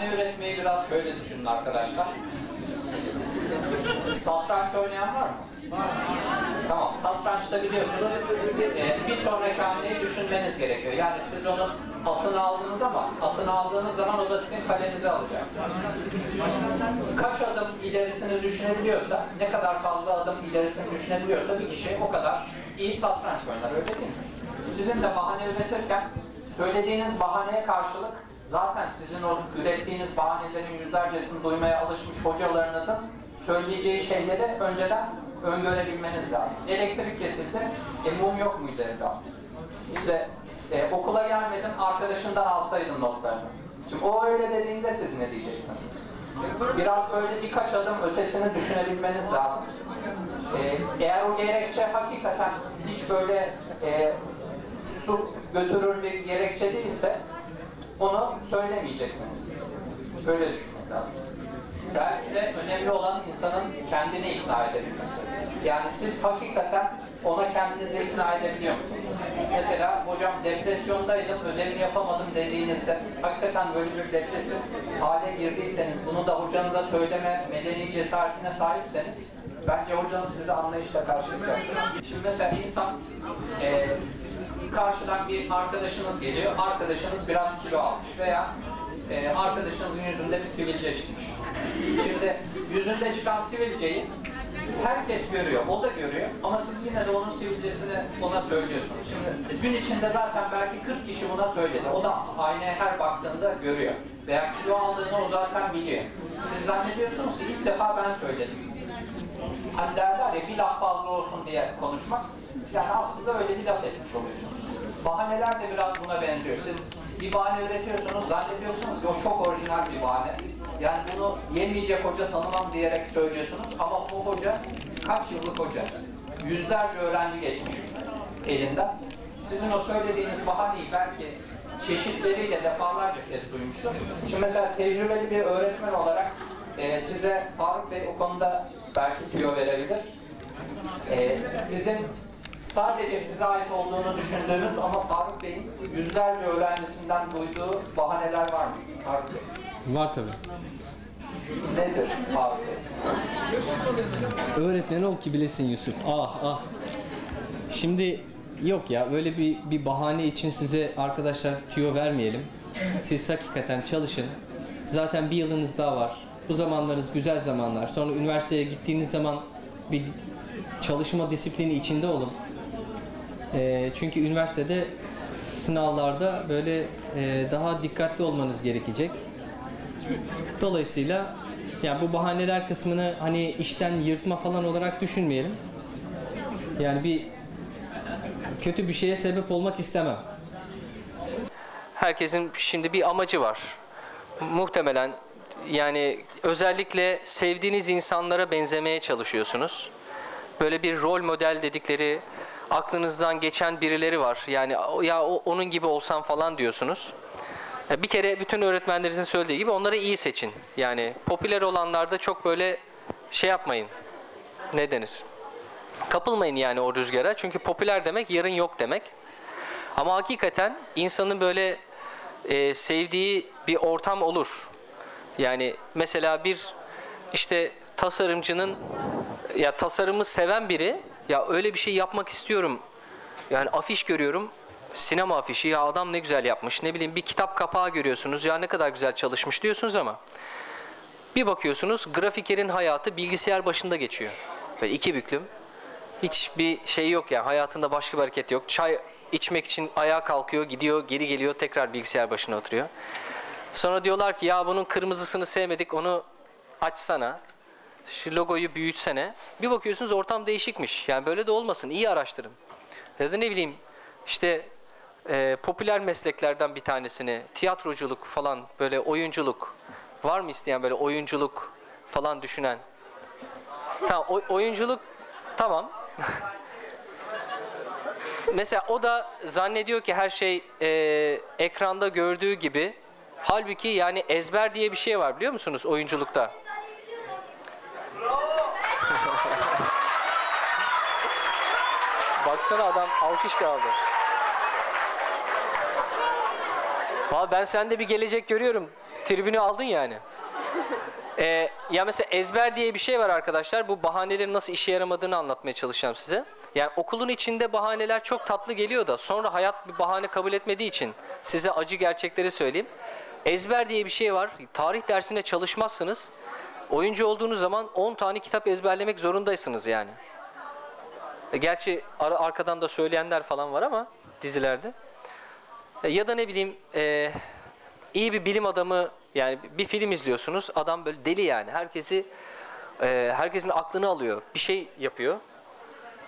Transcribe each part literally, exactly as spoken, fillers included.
Sahne üretmeyi biraz şöyle düşünün arkadaşlar. Satranç oynayan var mı? Var. Tamam, satrançta biliyorsunuz e, bir sonraki hamleyi düşünmeniz gerekiyor. Yani siz onun atını aldınız ama atını aldığınız zaman o da sizin kalenizi alacak. Kaç adım ilerisini düşünebiliyorsa, ne kadar fazla adım ilerisini düşünebiliyorsa bir kişi o kadar iyi satranç oynar, öyle değil mi? Sizin de bahane üretirken söylediğiniz bahaneye karşılık zaten sizin o ürettiğiniz bahanelerin yüzlercesini duymaya alışmış hocalarınızın söyleyeceği şeyleri önceden öngörebilmeniz lazım. Elektrik kesildi, e, mum yok muydu evde? İşte e, okula gelmedim, arkadaşından alsaydın notlarını. Şimdi o öyle dediğinde siz ne diyeceksiniz? Biraz böyle birkaç adım ötesini düşünebilmeniz lazım. E, eğer o gerekçe hakikaten hiç böyle e, su götürür bir gerekçe değilse onu söylemeyeceksiniz. Böyle düşünmek lazım. Belki de önemli olan insanın kendini ikna edebilmesi. Yani siz hakikaten ona kendinizi ikna edebiliyor musunuz? Mesela hocam depresyondaydım, ödevimi yapamadım dediğinizde hakikaten böyle bir depresif hale girdiyseniz, bunu da hocanıza söyleme medeni cesaretine sahipseniz bence hocanız sizi anlayışla karşılayacaktır. Şimdi mesela insan e, karşıdan bir arkadaşınız geliyor, arkadaşınız biraz kilo almış veya e, arkadaşınızın yüzünde bir sivilce çıkmış. Şimdi yüzünde çıkan sivilceyi herkes görüyor, o da görüyor ama siz yine de onun sivilcesini ona söylüyorsunuz. Şimdi gün içinde zaten belki kırk kişi buna söyledi, o da aynaya her baktığında görüyor veya kilo aldığını o zaten biliyor. Siz zannediyorsunuz ki ilk defa ben söyledim. Hani derler ya, bir laf fazla olsun diye konuşmak, yani aslında öyle bir laf etmiş oluyorsunuz. Bahaneler de biraz buna benziyor. Siz bir bahane üretiyorsunuz, zannediyorsunuz ki o çok orijinal bir bahane. Yani bunu yemeyecek hoca tanımam diyerek söylüyorsunuz ama o hoca kaç yıllık hoca? Yüzlerce öğrenci geçmiş elinden. Sizin o söylediğiniz bahaneyi belki çeşitleriyle defalarca kez duymuştur. Şimdi mesela tecrübeli bir öğretmen olarak e, size Faruk Bey o konuda belki tüyo verebilir. E, sizin sadece size ait olduğunu düşündüğünüz ama Faruk Bey'in yüzlerce öğrencisinden duyduğu bahaneler var mı? Faruk Bey. Var tabii. Nedir Faruk Bey? Öğretmen ol ki bilesin Yusuf. Ah ah. Şimdi yok ya, böyle bir, bir bahane için size arkadaşlar tüyo vermeyelim. Siz hakikaten çalışın. Zaten bir yılınız daha var. Bu zamanlarınız güzel zamanlar. Sonra üniversiteye gittiğiniz zaman bir çalışma disiplini içinde olun. E, çünkü üniversitede sınavlarda böyle e, daha dikkatli olmanız gerekecek. Dolayısıyla yani bu bahaneler kısmını hani işten yırtma falan olarak düşünmeyelim. Yani bir kötü bir şeye sebep olmak istemem. Herkesin şimdi bir amacı var. Muhtemelen yani özellikle sevdiğiniz insanlara benzemeye çalışıyorsunuz. Böyle bir rol model dedikleri aklınızdan geçen birileri var. Yani ya onun gibi olsam falan diyorsunuz. Bir kere bütün öğretmenlerinizin söylediği gibi onları iyi seçin. Yani popüler olanlarda çok böyle şey yapmayın. Ne denir? Kapılmayın yani o rüzgara. Çünkü popüler demek yarın yok demek. Ama hakikaten insanın böyle e, sevdiği bir ortam olur. Yani mesela bir işte tasarımcının, ya tasarımı seven biri, ya öyle bir şey yapmak istiyorum. Yani afiş görüyorum. Sinema afişi, ya adam ne güzel yapmış, ne bileyim bir kitap kapağı görüyorsunuz, ya ne kadar güzel çalışmış diyorsunuz ama bir bakıyorsunuz grafikerin hayatı bilgisayar başında geçiyor. Böyle iki büklüm, hiçbir şey yok yani, hayatında başka bir hareket yok. Çay içmek için ayağa kalkıyor, gidiyor, geri geliyor, tekrar bilgisayar başına oturuyor. Sonra diyorlar ki ya bunun kırmızısını sevmedik, onu açsana, şu logoyu büyütsene. Bir bakıyorsunuz ortam değişikmiş, yani böyle de olmasın, iyi araştırın. Ya da ne bileyim işte Ee, popüler mesleklerden bir tanesini, tiyatroculuk falan, böyle oyunculuk var mı isteyen, böyle oyunculuk falan düşünen? Tamam, oy, oyunculuk tamam. Mesela o da zannediyor ki her şey e, ekranda gördüğü gibi, halbuki yani ezber diye bir şey var, biliyor musunuz oyunculukta? Baksana adam alkış da aldı. Vallahi ben sende bir gelecek görüyorum. tribünü aldın yani. Ee, ya mesela ezber diye bir şey var arkadaşlar. Bu bahanelerin nasıl işe yaramadığını anlatmaya çalışacağım size. Yani okulun içinde bahaneler çok tatlı geliyor da sonra hayat bir bahane kabul etmediği için size acı gerçekleri söyleyeyim. Ezber diye bir şey var. Tarih dersine çalışmazsınız. Oyuncu olduğunuz zaman on tane kitap ezberlemek zorundaysınız yani. Gerçi ar arkadan da söyleyenler falan var ama dizilerde. Ya da ne bileyim e, iyi bir bilim adamı, yani bir film izliyorsunuz. Adam böyle deli yani. Herkesi e, herkesin aklını alıyor. Bir şey yapıyor.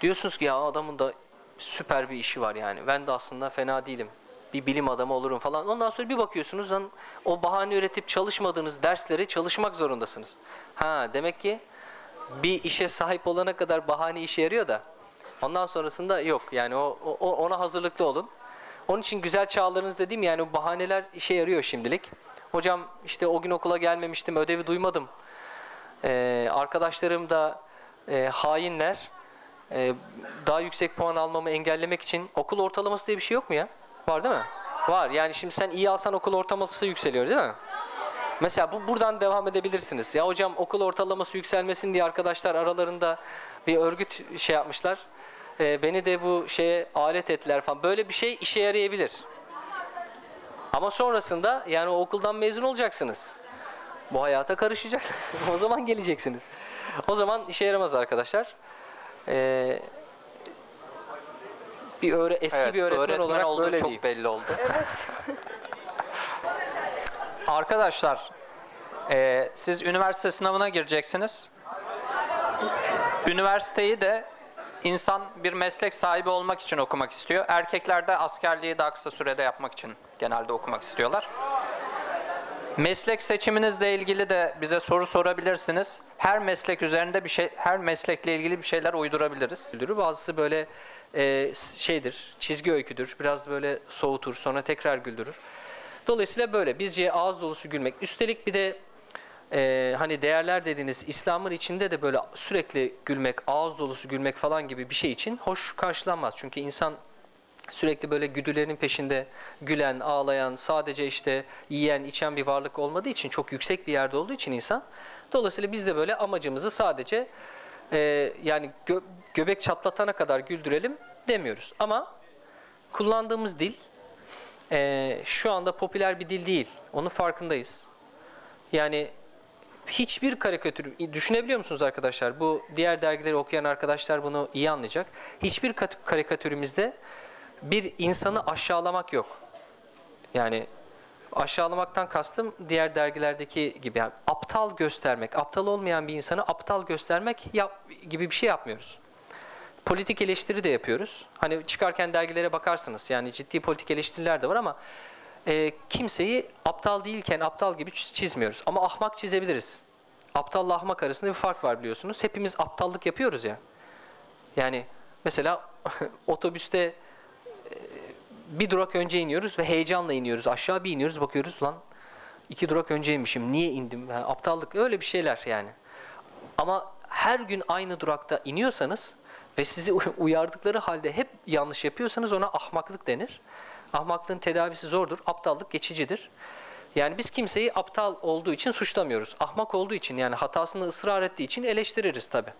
Diyorsunuz ki ya adamın da süper bir işi var yani. Ben de aslında fena değilim. Bir bilim adamı olurum falan. Ondan sonra bir bakıyorsunuz lan, o bahane üretip çalışmadığınız dersleri çalışmak zorundasınız. Ha, demek ki bir işe sahip olana kadar bahane işe yarıyor da ondan sonrasında yok. Yani o, o ona hazırlıklı olun. Onun için güzel çağlarınız dediğim yani o bahaneler işe yarıyor şimdilik. Hocam işte o gün okula gelmemiştim, ödevi duymadım. Ee, arkadaşlarım da e, hainler. Ee, daha yüksek puan almamı engellemek için okul ortalaması diye bir şey yok mu ya? Var değil mi? Var. Yani şimdi sen iyi alsan okul ortalaması yükseliyor değil mi? Mesela bu buradan devam edebilirsiniz. Ya hocam okul ortalaması yükselmesin diye arkadaşlar aralarında bir örgüt şey yapmışlar. Ee, beni de bu şeye alet ettiler falan. Böyle bir şey işe yarayabilir. Ama sonrasında yani o okuldan mezun olacaksınız. Bu hayata karışacaksınız. O zaman geleceksiniz. O zaman işe yaramaz arkadaşlar. Ee, bir öğre eski evet, bir öğretmen, öğretmen olarak olduğu böyle çok diyeyim. Belli oldu. Evet. Arkadaşlar, e, siz üniversite sınavına gireceksiniz. Üniversiteyi de insan bir meslek sahibi olmak için okumak istiyor. Erkekler de askerliği daha kısa sürede yapmak için genelde okumak istiyorlar. Meslek seçiminizle ilgili de bize soru sorabilirsiniz. Her meslek üzerinde bir şey, her meslekle ilgili bir şeyler uydurabiliriz. Bazısı böyle e, şeydir, çizgi öyküdür, biraz böyle soğutur, sonra tekrar güldürür. Dolayısıyla böyle bizce ağız dolusu gülmek. Üstelik bir de e, hani değerler dediğiniz İslam'ın içinde de böyle sürekli gülmek, ağız dolusu gülmek falan gibi bir şey için hoş karşılanmaz. Çünkü insan sürekli böyle güdülerinin peşinde gülen, ağlayan, sadece işte yiyen, içen bir varlık olmadığı için, çok yüksek bir yerde olduğu için insan. Dolayısıyla biz de böyle amacımızı sadece e, yani gö göbek çatlatana kadar güldürelim demiyoruz. Ama kullandığımız dil e, şu anda popüler bir dil değil. Onun farkındayız. Yani hiçbir karikatür, düşünebiliyor musunuz arkadaşlar? Bu diğer dergileri okuyan arkadaşlar bunu iyi anlayacak. Hiçbir karikatürümüzde bir insanı aşağılamak yok. Yani aşağılamaktan kastım diğer dergilerdeki gibi. Yani aptal göstermek, aptal olmayan bir insanı aptal göstermek yap, gibi bir şey yapmıyoruz. Politik eleştiri de yapıyoruz. Hani çıkarken dergilere bakarsınız. Yani ciddi politik eleştiriler de var ama e, kimseyi aptal değilken aptal gibi çizmiyoruz. Ama ahmak çizebiliriz. Aptalla ahmak arasında bir fark var biliyorsunuz. Hepimiz aptallık yapıyoruz ya. Yani mesela otobüste bir durak önce iniyoruz ve heyecanla iniyoruz. Aşağı bir iniyoruz, bakıyoruz lan iki durak önce inmişim, niye indim? Yani aptallık, öyle bir şeyler yani. Ama her gün aynı durakta iniyorsanız ve sizi uyardıkları halde hep yanlış yapıyorsanız ona ahmaklık denir. Ahmaklığın tedavisi zordur, aptallık geçicidir. Yani biz kimseyi aptal olduğu için suçlamıyoruz. Ahmak olduğu için, yani hatasını ısrar ettiği için eleştiririz tabii.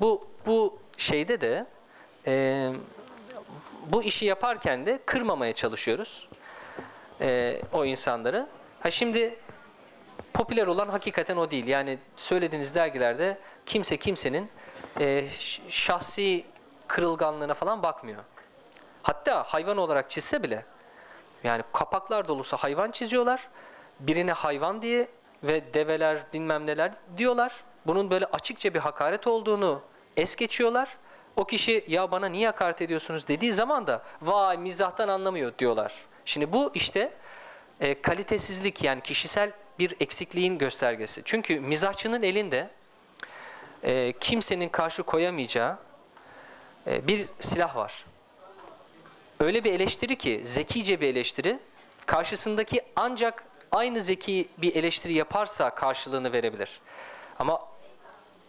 Bu, bu şeyde de... E, bu işi yaparken de kırmamaya çalışıyoruz ee, o insanları. Ha şimdi popüler olan hakikaten o değil. Yani söylediğiniz dergilerde kimse kimsenin e, şahsi kırılganlığına falan bakmıyor. Hatta hayvan olarak çizse bile, yani kapaklar dolusu hayvan çiziyorlar. Birine hayvan diye ve develer bilmem neler diyorlar. Bunun böyle açıkça bir hakaret olduğunu es geçiyorlar. O kişi ya bana niye hakaret ediyorsunuz dediği zaman da vay mizahtan anlamıyor diyorlar. Şimdi bu işte e, kalitesizlik, yani kişisel bir eksikliğin göstergesi. Çünkü mizahçının elinde e, kimsenin karşı koyamayacağı e, bir silah var. Öyle bir eleştiri ki, zekice bir eleştiri, karşısındaki ancak aynı zeki bir eleştiri yaparsa karşılığını verebilir. Ama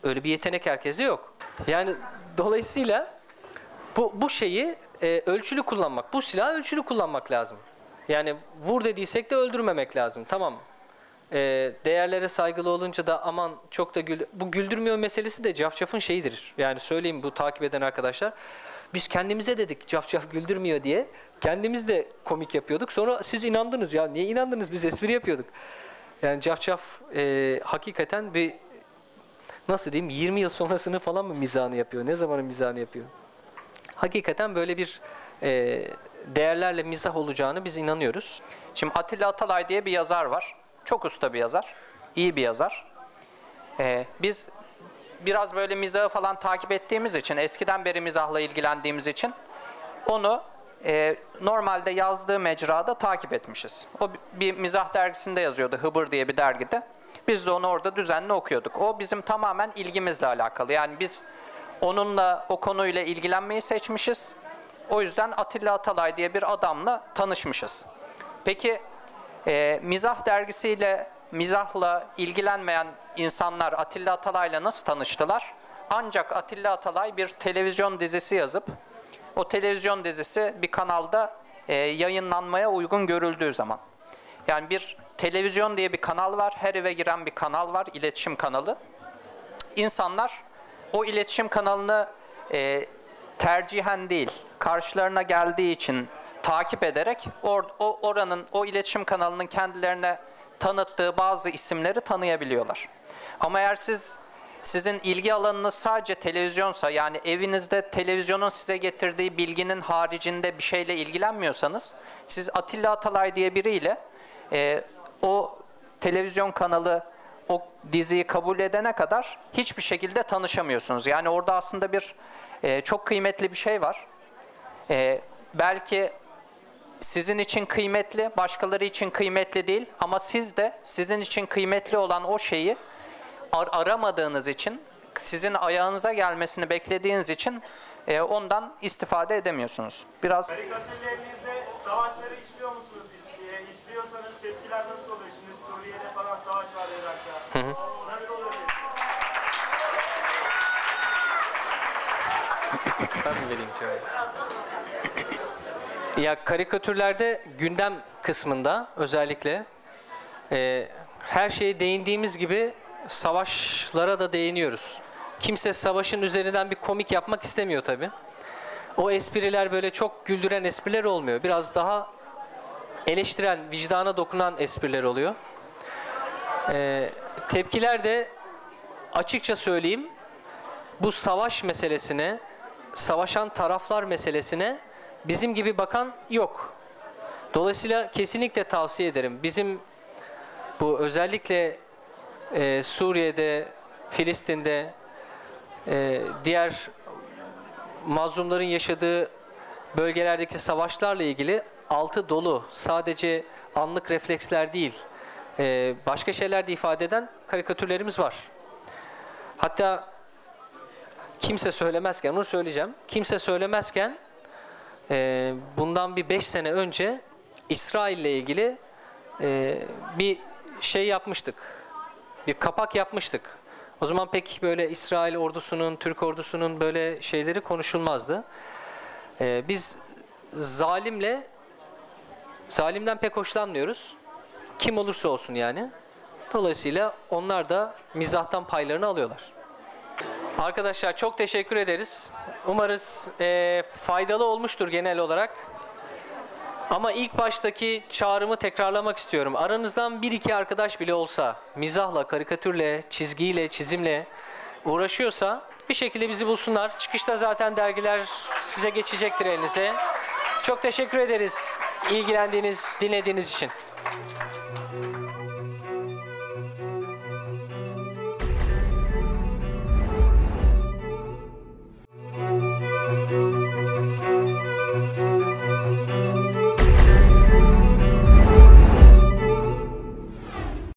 öyle bir yetenek herkeste yok. Yani... Dolayısıyla bu, bu şeyi e, ölçülü kullanmak, bu silahı ölçülü kullanmak lazım. Yani vur dediysek de öldürmemek lazım, tamam. E, değerlere saygılı olunca da aman çok da gül... Bu güldürmüyor meselesi de cafcafın şeyidir. Yani söyleyeyim bu takip eden arkadaşlar. Biz kendimize dedik cafcaf güldürmüyor diye. Kendimiz de komik yapıyorduk. Sonra siz inandınız ya. Niye inandınız? Biz espri yapıyorduk. Yani cafcaf e, hakikaten bir nasıl diyeyim yirmi yıl sonrasını falan mı mizahını yapıyor? Ne zamanın mizahını yapıyor? Hakikaten böyle bir e, değerlerle mizah olacağını biz inanıyoruz. Şimdi Atilla Atalay diye bir yazar var. Çok usta bir yazar, iyi bir yazar. Ee, biz biraz böyle mizahı falan takip ettiğimiz için, eskiden beri mizahla ilgilendiğimiz için onu e, normalde yazdığı mecrada takip etmişiz. O bir mizah dergisinde yazıyordu, Hıbır diye bir dergide. Biz de onu orada düzenli okuyorduk. O bizim tamamen ilgimizle alakalı. Yani biz onunla, o konuyla ilgilenmeyi seçmişiz. O yüzden Atilla Atalay diye bir adamla tanışmışız. Peki... E, mizah dergisiyle, mizahla ilgilenmeyen insanlar Atilla Atalay'la nasıl tanıştılar? Ancak Atilla Atalay bir televizyon dizisi yazıp, o televizyon dizisi bir kanalda e, yayınlanmaya uygun görüldüğü zaman. Yani bir televizyon diye bir kanal var, her eve giren bir kanal var, iletişim kanalı. İnsanlar o iletişim kanalını e, tercihen değil, karşılarına geldiği için takip ederek or, o oranın, o iletişim kanalının kendilerine tanıttığı bazı isimleri tanıyabiliyorlar. Ama eğer siz sizin ilgi alanınız sadece televizyonsa, yani evinizde televizyonun size getirdiği bilginin haricinde bir şeyle ilgilenmiyorsanız, siz Atilla Atalay diye biriyle e, o televizyon kanalı, o diziyi kabul edene kadar hiçbir şekilde tanışamıyorsunuz. Yani orada aslında bir e, çok kıymetli bir şey var. E, belki sizin için kıymetli, başkaları için kıymetli değil ama siz de sizin için kıymetli olan o şeyi ar aramadığınız için, sizin ayağınıza gelmesini beklediğiniz için e, ondan istifade edemiyorsunuz. Biraz... Karikatürlerinizde savaşları işliyor musunuz? İşliyorsanız tepkiler nasıl oluyor? Şimdi Suriye'de falan savaş var, Irak'ta. Hı hı. Nasıl oluyor? Ben mi vereyim şöyle? Ya karikatürlerde gündem kısmında özellikle e, her şeye değindiğimiz gibi savaşlara da değiniyoruz. Kimse savaşın üzerinden bir komik yapmak istemiyor tabii. O espriler böyle çok güldüren espriler olmuyor. Biraz daha eleştiren, vicdana dokunan espriler oluyor. E, tepkiler de açıkça söyleyeyim bu savaş meselesine, savaşan taraflar meselesine bizim gibi bakan yok. Dolayısıyla kesinlikle tavsiye ederim. Bizim bu özellikle e, Suriye'de, Filistin'de, e, diğer mazlumların yaşadığı bölgelerdeki savaşlarla ilgili altı dolu, sadece anlık refleksler değil, e, başka şeyler de ifade eden karikatürlerimiz var. Hatta kimse söylemezken, bunu söyleyeceğim, kimse söylemezken bundan bir beş sene önce İsrail'le ilgili bir şey yapmıştık. Bir kapak yapmıştık. O zaman pek böyle İsrail ordusunun, Türk ordusunun böyle şeyleri konuşulmazdı. Biz zalimle, zalimden pek hoşlanmıyoruz. Kim olursa olsun yani. Dolayısıyla onlar da mizahtan paylarını alıyorlar. Arkadaşlar çok teşekkür ederiz. Umarız e, faydalı olmuştur genel olarak. Ama ilk baştaki çağrımı tekrarlamak istiyorum. Aranızdan bir iki arkadaş bile olsa mizahla, karikatürle, çizgiyle, çizimle uğraşıyorsa bir şekilde bizi bulsunlar. Çıkışta zaten dergiler size geçecektir elinize. Çok teşekkür ederiz ilgilendiğiniz, dinlediğiniz için.